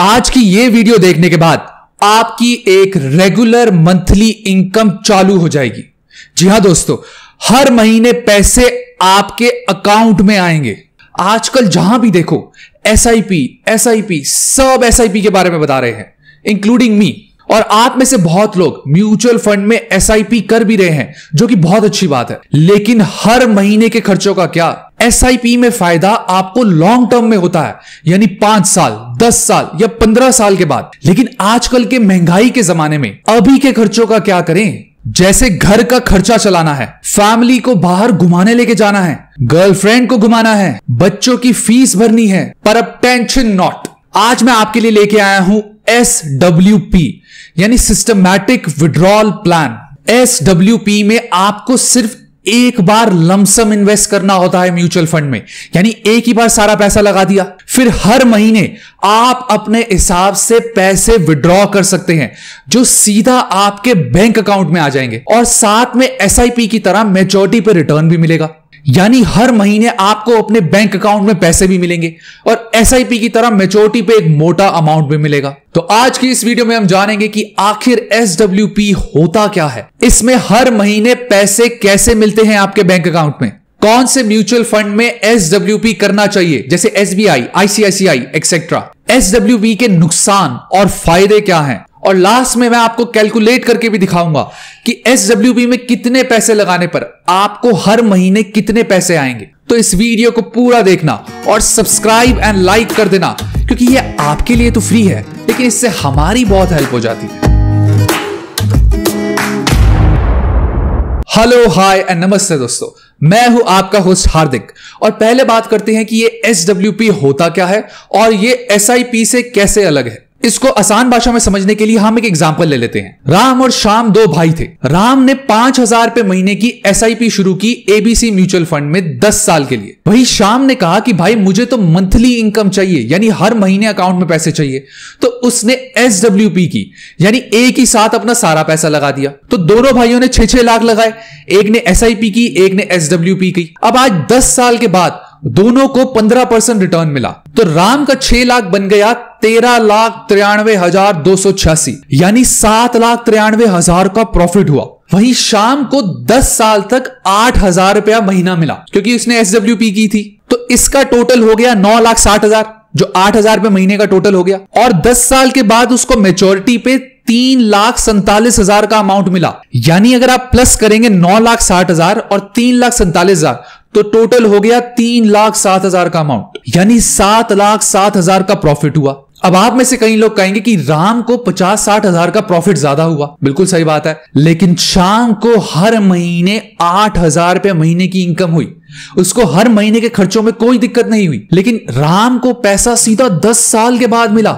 आज की ये वीडियो देखने के बाद आपकी एक रेगुलर मंथली इनकम चालू हो जाएगी। जी हां दोस्तों, हर महीने पैसे आपके अकाउंट में आएंगे। आजकल जहां भी देखो एसआईपी सब एसआईपी के बारे में बता रहे हैं, इंक्लूडिंग मी। और आप में से बहुत लोग म्यूचुअल फंड में एसआईपी कर भी रहे हैं, जो कि बहुत अच्छी बात है। लेकिन हर महीने के खर्चों का क्या? एसआईपी में फायदा आपको लॉन्ग टर्म में होता है, यानी 5 साल, 10 साल या 15 साल के बाद। लेकिन आजकल के महंगाई के जमाने में अभी के खर्चों का क्या करें? जैसे घर का खर्चा चलाना है, फैमिली को बाहर घुमाने लेके जाना है, गर्लफ्रेंड को घुमाना है, बच्चों की फीस भरनी है। पर अब टेंशन नॉट, आज मैं आपके लिए लेके आया हूं SWP, यानी सिस्टमैटिक विड्रॉल प्लान। SWP में आपको सिर्फ एक बार लमसम इन्वेस्ट करना होता है म्यूचुअल फंड में, यानी एक ही बार सारा पैसा लगा दिया। फिर हर महीने आप अपने हिसाब से पैसे विड्रॉ कर सकते हैं, जो सीधा आपके बैंक अकाउंट में आ जाएंगे। और साथ में SIP की तरह मैच्योरिटी पर रिटर्न भी मिलेगा, यानी हर महीने आपको अपने बैंक अकाउंट में पैसे भी मिलेंगे और SIP की तरह मैच्योरिटी पे एक मोटा अमाउंट भी मिलेगा। तो आज की इस वीडियो में हम जानेंगे कि आखिर SWP होता क्या है, इसमें हर महीने पैसे कैसे मिलते हैं आपके बैंक अकाउंट में, कौन से म्यूचुअल फंड में SWP करना चाहिए जैसे SBI, ICICI एक्सेट्रा, SWP के नुकसान और फायदे क्या हैं, और लास्ट में मैं आपको कैलकुलेट करके भी दिखाऊंगा कि SWP में कितने पैसे लगाने पर आपको हर महीने कितने पैसे आएंगे। तो इस वीडियो को पूरा देखना और सब्सक्राइब एंड लाइक कर देना, क्योंकि ये आपके लिए तो फ्री है, लेकिन इससे हमारी बहुत हेल्प हो जाती है। हेलो, हाय एंड नमस्ते दोस्तों, मैं हूं आपका होस्ट हार्दिक। और पहले बात करते हैं कि ये SWP होता क्या है और ये SIP से कैसे अलग है। इसको आसान भाषा में समझने के लिए हम एक एग्जांपल ले लेते हैं। राम और श्याम दो भाई थे। राम ने 5,000 रुपए महीने की SIP शुरू की ABC म्यूचुअल फंड में 10 साल के लिए। वही श्याम ने कहा कि भाई मुझे तो मंथली इनकम चाहिए, यानी हर महीने अकाउंट में पैसे चाहिए। तो उसने SWP की, यानी एक ही साथ अपना सारा पैसा लगा दिया। तो दोनों भाइयों ने 6-6 लाख लगाए, एक ने SIP की, एक ने SWP की। अब आज 10 साल के बाद दोनों को 15% रिटर्न मिला। तो राम का 6 लाख बन गया 13,93,286, यानी 7,93,000 का प्रॉफिट हुआ। वहीं शाम को 10 साल तक 8,000 रुपया महीना मिला, क्योंकि उसने SWP की थी। तो इसका टोटल हो गया 9,60,000, जो 8,000 पे महीने का टोटल हो गया। और 10 साल के बाद उसको मैच्योरिटी पे 3,47,000 का अमाउंट मिला, यानी अगर आप प्लस करेंगे 9,60,000 और 3,47,000, तो टोटल हो गया 3,07,000 का अमाउंट, यानी 7,07,000 का प्रॉफिट हुआ। अब आप में से कई लोग कहेंगे कि राम को 50-60,000 का प्रॉफिट ज्यादा हुआ। बिल्कुल सही बात है, लेकिन शाम को हर महीने 8,000 रुपए महीने की इनकम हुई, उसको हर महीने के खर्चों में कोई दिक्कत नहीं हुई। लेकिन राम को पैसा सीधा 10 साल के बाद मिला,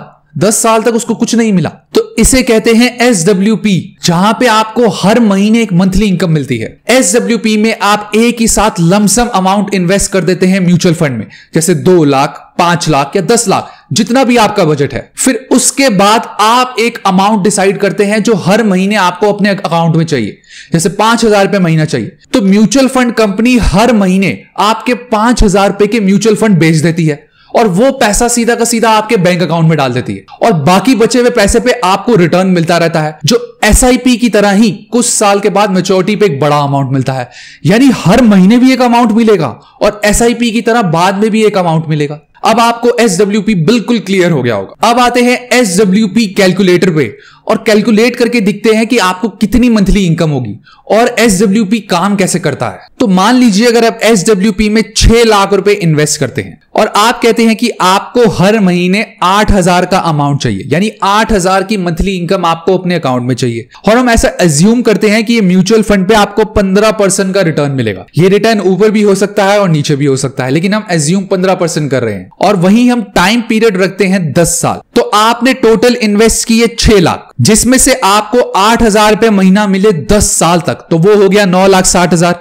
10 साल तक उसको कुछ नहीं मिला। तो इसे कहते हैं SWP, जहां पे आपको हर महीने एक मंथली इनकम मिलती है। SWP में आप एक ही साथ लमसम अमाउंट इन्वेस्ट कर देते हैं म्यूचुअल फंड में, जैसे 2 लाख, 5 लाख या 10 लाख, जितना भी आपका बजट है। फिर उसके बाद आप एक अमाउंट डिसाइड करते हैं जो हर महीने आपको अपने अकाउंट में चाहिए, जैसे 5,000 रुपए महीना चाहिए। तो म्यूचुअल फंड कंपनी हर महीने आपके 5,000 रुपए के म्यूचुअल फंड बेच देती है, और वो पैसा सीधा का सीधा आपके बैंक अकाउंट में डाल देती है। और बाकी बचे हुए पैसे पे आपको रिटर्न मिलता रहता है, जो SIP की तरह ही कुछ साल के बाद मैच्योरिटी पे एक बड़ा अमाउंट मिलता है, यानी हर महीने भी एक अमाउंट मिलेगा और SIP की तरह बाद में भी एक अमाउंट मिलेगा। अब आपको SWP बिल्कुल क्लियर हो गया होगा। अब आते हैं SWP कैलकुलेटर पे और कैलकुलेट करके देखते हैं कि आपको कितनी मंथली इनकम होगी और SWP काम कैसे करता है। तो मान लीजिए अगर आप SWP में 6 लाख रुपए इन्वेस्ट करते हैं और आप कहते हैं कि आपको हर महीने 8,000 का अमाउंट चाहिए, यानी 8,000 की मंथली इनकम आपको अपने अकाउंट में चाहिए। और हम ऐसा एज्यूम करते हैं कि म्यूचुअल फंड पे आपको 15% का रिटर्न मिलेगा। ये रिटर्न ऊपर भी हो सकता है और नीचे भी हो सकता है, लेकिन हम एज्यूम 15% कर रहे हैं। और वहीं हम टाइम पीरियड रखते हैं 10 साल। तो आपने टोटल इन्वेस्ट किए 6 लाख, जिसमें से आपको 8,000 रुपए महीना मिले 10 साल तक, तो वो हो गया 9,60,000।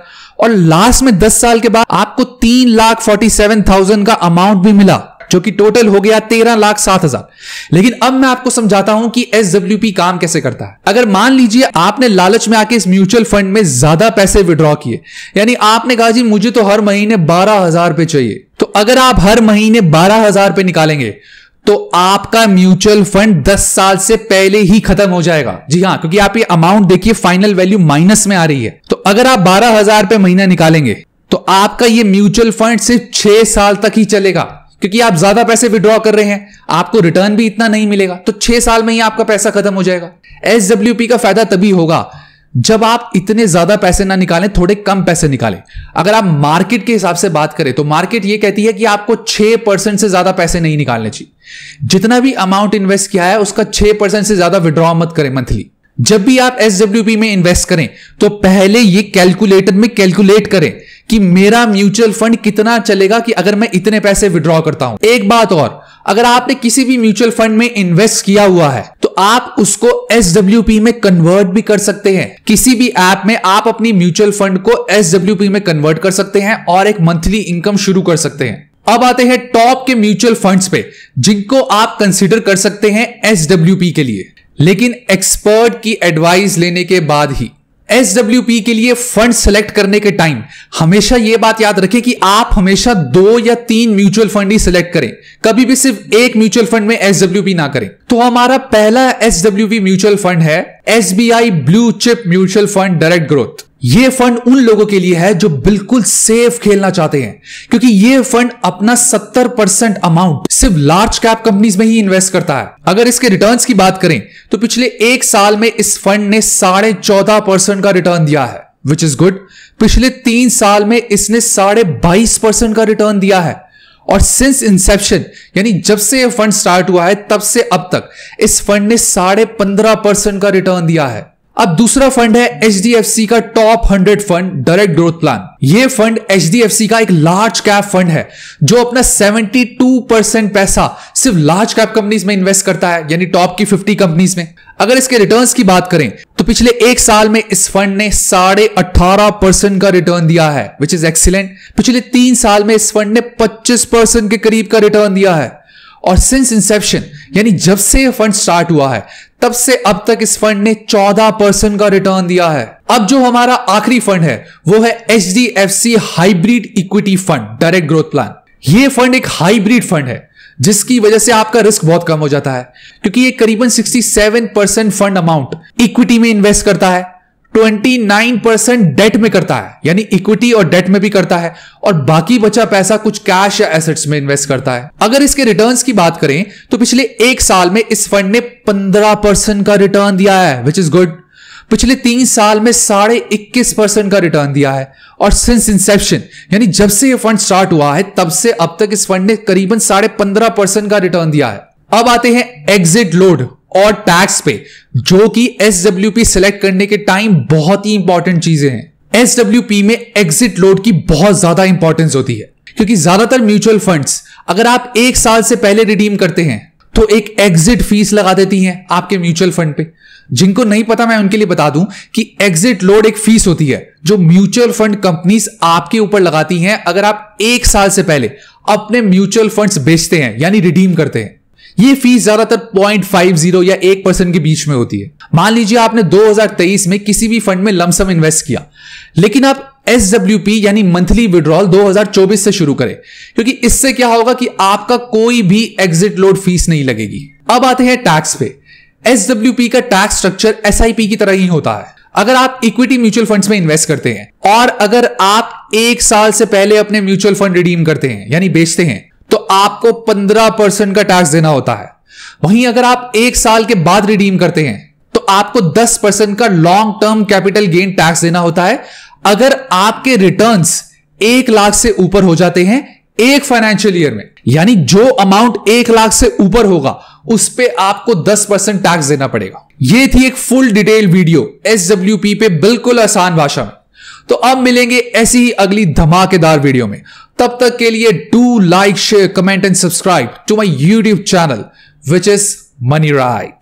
और लास्ट में 10 साल के बाद आपको 3,47,000 का अमाउंट भी मिला, जो कि टोटल हो गया 13,07,000। लेकिन अब मैं आपको समझाता हूं कि SWP काम कैसे करता है। अगर मान लीजिए आपने लालच में आके इस म्यूचुअल फंड में ज्यादा पैसे विड्रॉ किए, यानी आपने कहा जी मुझे तो हर महीने 12,000 रुपए चाहिए। तो अगर आप हर महीने 12,000 रुपए निकालेंगे तो तो आपका म्यूचुअल फंड 10 साल से पहले ही खत्म हो जाएगा। जी हां, क्योंकि आप ये अमाउंट देखिए फाइनल वैल्यू माइनस में आ रही है। तो अगर आप 12,000 पे महीना निकालेंगे तो आपका ये म्यूचुअल फंड सिर्फ 6 साल तक ही चलेगा, क्योंकि आप ज्यादा पैसे विड्रॉ कर रहे हैं, आपको रिटर्न भी इतना नहीं मिलेगा, तो 6 साल में ही आपका पैसा खत्म हो जाएगा। एसडब्ल्यूपी का फायदा तभी होगा जब आप इतने ज्यादा पैसे ना निकालें, थोड़े कम पैसे निकालें। अगर आप मार्केट के हिसाब से बात करें तो मार्केट ये कहती है कि आपको 6% से ज्यादा पैसे नहीं निकालने चाहिए। जितना भी अमाउंट इन्वेस्ट किया है उसका 6% से ज्यादा विड्रॉ मत करें मंथली। जब भी आप एसडब्ल्यूपी में इन्वेस्ट करें तो पहले ये कैलकुलेटर में कैलकुलेट करें कि मेरा म्यूचुअल फंड कितना चलेगा कि अगर मैं इतने पैसे विड्रॉ करता हूं। एक बात और, अगर आपने किसी भी म्यूचुअल फंड में इन्वेस्ट किया हुआ है तो आप उसको SWP में कन्वर्ट भी कर सकते हैं। किसी भी ऐप में आप अपनी म्यूचुअल फंड को SWP में कन्वर्ट कर सकते हैं और एक मंथली इनकम शुरू कर सकते हैं। अब आते हैं टॉप के म्यूचुअल फंड्स पे जिनको आप कंसीडर कर सकते हैं SWP के लिए, लेकिन एक्सपर्ट की एडवाइस लेने के बाद ही। SWP के लिए फंड सेलेक्ट करने के टाइम हमेशा यह बात याद रखें कि आप हमेशा 2 या 3 म्यूचुअल फंड ही सिलेक्ट करें, कभी भी सिर्फ एक म्यूचुअल फंड में SWP ना करें। तो हमारा पहला SWP म्यूचुअल फंड है SBI blue chip mutual fund direct growth. यह फंड उन लोगों के लिए है जो बिल्कुल सेफ खेलना चाहते हैं, क्योंकि यह फंड अपना 70% अमाउंट सिर्फ लार्ज कैप कंपनीज में ही इन्वेस्ट करता है। अगर इसके रिटर्न्स की बात करें तो पिछले एक साल में इस फंड ने 14.5% का रिटर्न दिया है, विच इज गुड। पिछले 3 साल में इसने 22.5% का रिटर्न दिया है, और सिंस इंसेप्शन यानी जब से यह फंड स्टार्ट हुआ है तब से अब तक इस फंड ने 15.5% का रिटर्न दिया है। अब दूसरा फंड है HDFC का top 100 fund direct growth plan. यह फंड HDFC का एक लार्ज कैप फंड है जो अपना 72% पैसा सिर्फ लार्ज कैप कंपनीज में इन्वेस्ट करता है, यानी टॉप की 50 कंपनीज में। अगर इसके रिटर्न्स की बात करें तो पिछले एक साल में इस फंड ने 18.5% का रिटर्न दिया है, विच इज एक्सीलेंट। पिछले 3 साल में इस फंड ने 25% के करीब का रिटर्न दिया है, और सिंस इंसेप्शन यानी जब से यह फंड स्टार्ट हुआ है तब से अब तक इस फंड ने 14% का रिटर्न दिया है। अब जो हमारा आखिरी फंड है वो है HDFC hybrid equity fund direct growth plan. यह फंड एक हाइब्रिड फंड है जिसकी वजह से आपका रिस्क बहुत कम हो जाता है, क्योंकि ये करीबन 67% फंड अमाउंट इक्विटी में इन्वेस्ट करता है, 29% डेट में करता है, यानी इक्विटी और डेट में भी करता है, और बाकी बचा पैसा कुछ कैश या एसेट्स में इन्वेस्ट करता है। अगर इसके रिटर्न्स की बात करें तो पिछले एक साल में इस फंड ने 15% का रिटर्न दिया है, विच इज गुड। पिछले 3 साल में 21.5% का रिटर्न दिया है, और सिंस इंसेप्शन यानी जब से यह फंड स्टार्ट हुआ है तब से अब तक इस फंड ने करीबन 15.5% का रिटर्न दिया है। अब आते हैं एग्जिट लोड और टैक्स पे, जो कि SWP सिलेक्ट करने के टाइम बहुत ही इंपॉर्टेंट चीजें हैं। SWP में एग्जिट लोड की बहुत ज्यादा इंपॉर्टेंस होती है, क्योंकि ज्यादातर म्यूचुअल फंड्स अगर आप 1 साल से पहले रिडीम करते हैं तो एक एग्जिट फीस लगा देती हैं आपके म्यूचुअल फंड पे। जिनको नहीं पता मैं उनके लिए बता दूं कि एग्जिट लोड एक फीस होती है जो म्यूचुअल फंड कंपनीज आपके ऊपर लगाती हैं अगर आप 1 साल से पहले अपने म्यूचुअल फंड्स बेचते हैं यानी रिडीम करते हैं। ये फीस ज्यादातर 0.50 या 1% के बीच में होती है। मान लीजिए आपने 2023 में किसी भी फंड में लमसम इन्वेस्ट किया, लेकिन आप SWP यानी मंथली विड्रॉल 2024 से शुरू करें, क्योंकि इससे क्या होगा कि आपका कोई भी एग्जिट लोड फीस नहीं लगेगी। अब आते हैं टैक्स पे। SWP का टैक्स स्ट्रक्चर SIP की तरह ही होता है। अगर आप इक्विटी म्यूचुअल फंड्स में इन्वेस्ट करते हैं और अगर आप 1 साल से पहले अपने म्यूचुअल फंड रिडीम करते हैं यानी बेचते हैं तो आपको 15% का टैक्स देना होता है। वहीं अगर आप 1 साल के बाद रिडीम करते हैं तो आपको 10% का long term capital gain tax देना होता है अगर आपके रिटर्न्स 1 लाख से ऊपर हो जाते हैं एक फाइनेंशियल ईयर में। यानी जो अमाउंट 1 लाख से ऊपर होगा उस पे आपको 10% टैक्स देना पड़ेगा। यह थी एक फुल डिटेल वीडियो SWP पे बिल्कुल आसान भाषा में। तो अब मिलेंगे ऐसी ही अगली धमाकेदार वीडियो में। तब तक के लिए do like, share, comment and subscribe to my YouTube channel, which is money right.